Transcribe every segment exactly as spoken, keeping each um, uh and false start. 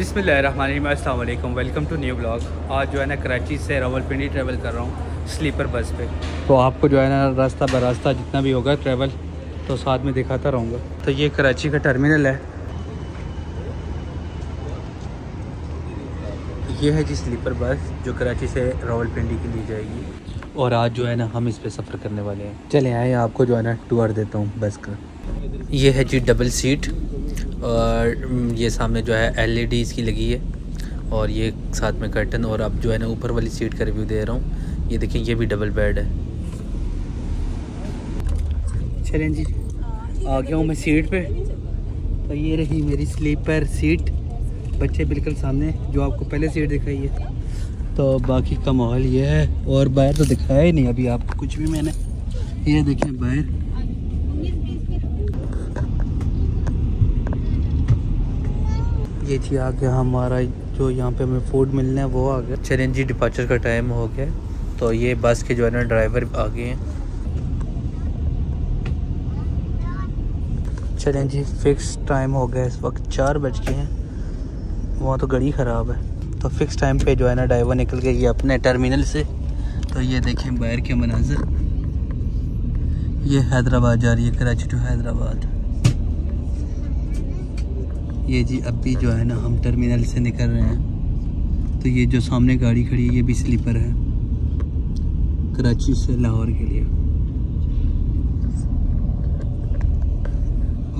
बिस्मिल्लाहिर्रहमानिर्रहीम, अस्सलाम वालेकुम, वेलकम टू न्यू ब्लॉग। आज जो है ना कराची से रावलपिंडी ट्रैवल कर रहा हूँ स्लीपर बस पे, तो आपको जो है ना रास्ता ब रास्ता जितना भी होगा ट्रैवल तो साथ में दिखाता रहूँगा। तो ये कराची का टर्मिनल है, ये है जी स्लीपर बस जो कराची से रावलपिंडी के लिए जाएगी, और आज जो है ना हम इस पर सफ़र करने वाले हैं। चले आए, आपको जो है ना टूर देता हूँ बस का। ये है जी डबल सीट, और ये सामने जो है एलईडी इसकी लगी है, और ये साथ में कर्टन। और अब जो है ना ऊपर वाली सीट का रिव्यू दे रहा हूँ। ये देखें, ये भी डबल बेड है। चलें जी, आ गया हूँ मैं सीट पे। तो ये रही मेरी स्लीपर सीट, बच्चे बिल्कुल सामने जो आपको पहले सीट दिखाई है। तो बाकी का माहौल ये है, और बाहर तो दिखाया ही नहीं अभी आपको कुछ भी मैंने। ये देखें बाहर, ये थी आ गया हमारा जो यहाँ पे हमें फूड मिलना है वो आ गया। चलें जी, डिपार्चर का टाइम हो गया। तो ये बस के जो है ना ड्राइवर आ गए हैं। चलें जी, फिक्स टाइम हो गया, इस वक्त चार बज के हैं। वहाँ तो गाड़ी ख़राब है, तो फिक्स टाइम पे जो है ना ड्राइवर निकल गए ये अपने टर्मिनल से। तो ये देखें बाहर के मनाजर, ये हैदराबाद जा रही है, कराची टू हैदराबाद। ये जी अभी जो है ना हम टर्मिनल से निकल रहे हैं। तो ये जो सामने गाड़ी खड़ी है ये भी स्लीपर है, कराची से लाहौर के लिए।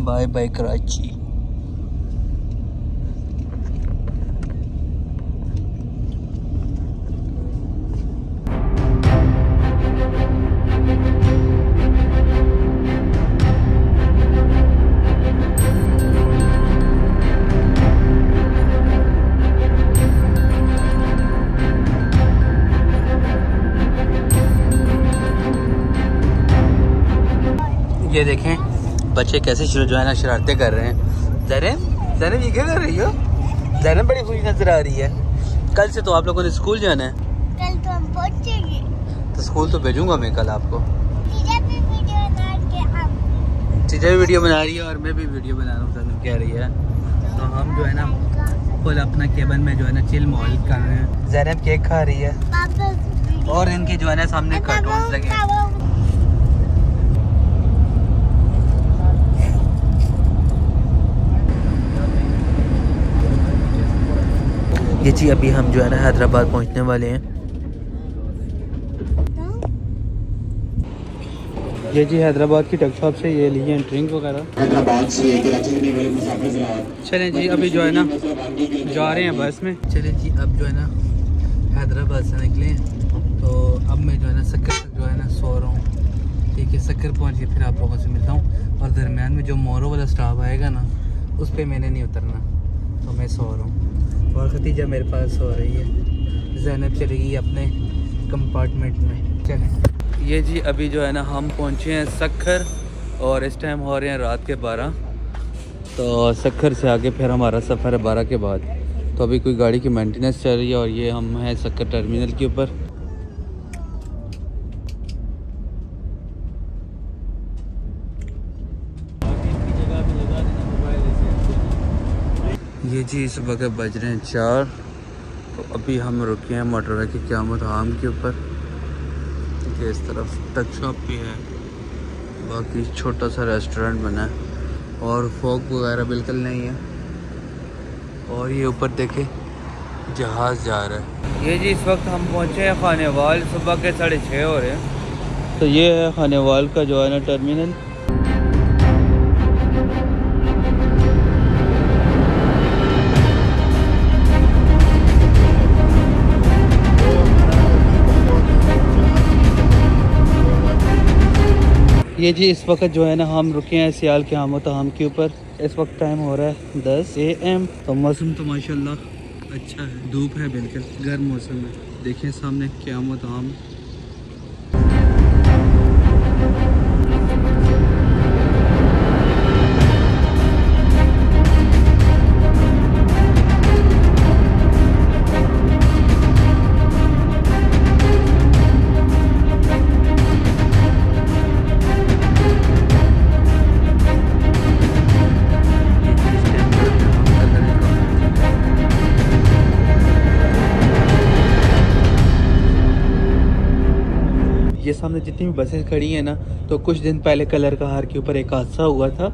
Bye bye Karachi. ये देखें बच्चे कैसे जो है ना शरारतें कर रहे हैं। ज़ैनब, ज़ैनब ये क्या कर रही हो? ज़ैनब बड़ी खुश नजर आ रही है। कल से तो आप लोगों ने स्कूल जाना है। कल तो हम पहुंचेंगे। तो स्कूल तो भेजूंगा मैं कल आपको। जीजा भी वीडियो बना रही है, आप जीजा भी वीडियो बना रही है और मैं भी वीडियो बना रहा हूँ। ज़ैनब कह रही है। तो हम जो है ना फुल अपना केबन में जो है ना चिल मॉल कर रहे हैं। ज़ैनब केक खा रही है, और इनके जो है ना सामने कार्टून लगे। ये जी अभी हम जो है ना हैदराबाद पहुंचने वाले हैं। ये जी हैदराबाद की टक शॉप से ये लिए हैं ड्रिंक वगैरह। चलें जी, अभी जो है ना जा रहे हैं बस में। चलें जी, अब जो है ना हैदराबाद से निकले, तो अब मैं जो है ना सक्कर तक जो है ना सो रहा हूँ। ठीक है, सक्कर पहुँच के फिर आप लोगों से मिलता हूँ। और दरम्यान में जो मोरो वाला स्टाफ आएगा ना उस पर मैंने नहीं उतरना, तो मैं सो रहा हूँ। और खतीजा मेरे पास हो रही है, ज़ैनब चली गई अपने कंपार्टमेंट में। चलें, ये जी अभी जो है ना हम पहुँचे हैं सक्खर, और इस टाइम हो रहे हैं रात के बारह। तो सक्खर से आगे फिर हमारा सफ़र है बारह के बाद। तो अभी कोई गाड़ी की मेंटेनेंस चल रही है, और ये हम हैं सक्खर टर्मिनल के ऊपर। ये जी इस वक्त बज रहे हैं चार। तो अभी हम रुके हैं मोटरवे के क़यामत आम के ऊपर, कि इस तरफ टक शॉप भी है, बाकी छोटा सा रेस्टोरेंट बना है, और फोक वगैरह बिल्कुल नहीं है। और ये ऊपर देखे जहाज़ जा रहा है। ये जी इस वक्त हम पहुँचे हैं खानेवाल, सुबह के साढ़े छः हो रहे हैं। तो ये है खानेवाल का जो है ना टर्मिनल। ये जी इस वक्त जो है ना हम रुके हैं सियाल के आमो तमाम के ऊपर। इस वक्त टाइम हो रहा है दस ए एम। तो मौसम तो माशाल्लाह अच्छा है, धूप है, बिल्कुल गर्म मौसम है। देखिए सामने क्या आमो तमाम। सामने जितनी भी बसेस खड़ी हैं ना, तो कुछ दिन पहले कलर का हार के ऊपर एक हादसा हुआ था,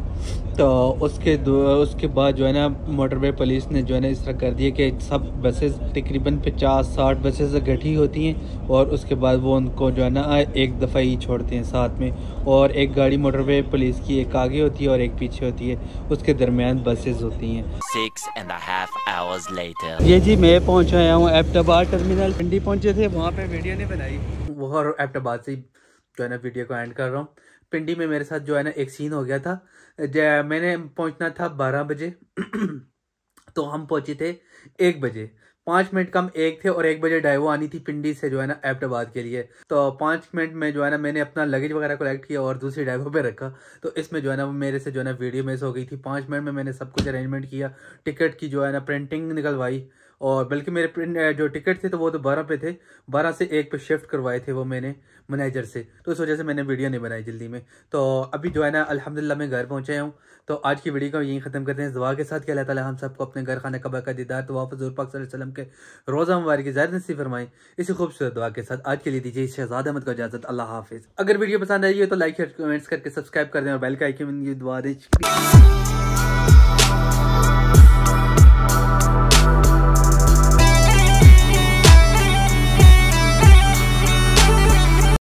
तो उसके उसके बाद जो है ना मोटरवे पुलिस ने जो है ना इस तरह कर दिया कि सब बसेस तकरीबन पचास साठ बसेस इकट्ठी होती हैं और उसके बाद वो उनको जो है ना एक दफ़ा ही छोड़ते हैं साथ में, और एक गाड़ी मोटरवे पुलिस की एक आगे होती है और एक पीछे होती है, उसके दरमियान बसेस होती हैं। Six and half hours later. ये जी मैं पहुँच आया हूँ एबटाबाद टर्मिनल, मंडी पहुँचे थे, वहाँ पर वीडियो नहीं बनाई वो, और एबटाबाद से जो है ना वीडियो को एंड कर रहा हूँ। पिंडी में मेरे साथ जो है ना एक सीन हो गया था, मैंने पहुंचना था बारह बजे तो हम पहुंचे थे एक बजे, पाँच मिनट कम एक थे, और एक बजे डायवो आनी थी पिंडी से जो है ना एबटाबाद के लिए। तो पाँच मिनट में जो है ना मैंने अपना लगेज वगैरह कलेक्ट किया और दूसरी डायवो पे रखा, तो इसमें जो है ना मेरे से जो है ना वीडियो मिस हो गई थी। पाँच मिनट में मैंने सब कुछ अरेंजमेंट किया, टिकट की जो है ना प्रिंटिंग निकलवाई, और बल्कि मेरे प्रिंट जो टिकट थे तो वो तो बारह पे थे, बारह से एक पे शिफ्ट करवाए थे वो मैंने मैनेजर से, तो इस वजह से मैंने वीडियो नहीं बनाई जल्दी में। तो अभी जो है ना अल्हम्दुलिल्लाह मैं घर पहुंचा हूं। तो आज की वीडियो को यहीं ख़त्म करते हैं इस दुआ के साथ कि अल्लाह ताला हम सबको अपने घर खाना कबा का दीदार तो वापस हज़ूर पाक सल्लल्लाहु अलैहि वसल्लम के रोज़ा मुबारक की ज़ाहिर नसीब फरमाएं। इसी खूबसूरत दुआ के साथ आज के लिए दीजिए शहज़ाद अहमद को इजाज़त। अल्लाह हाफ़िज़। अगर वीडियो पसंद आई है तो लाइक शेयर कमेंट्स करके सब्सक्राइब कर दें और बेल का आइकन की दुआ दें।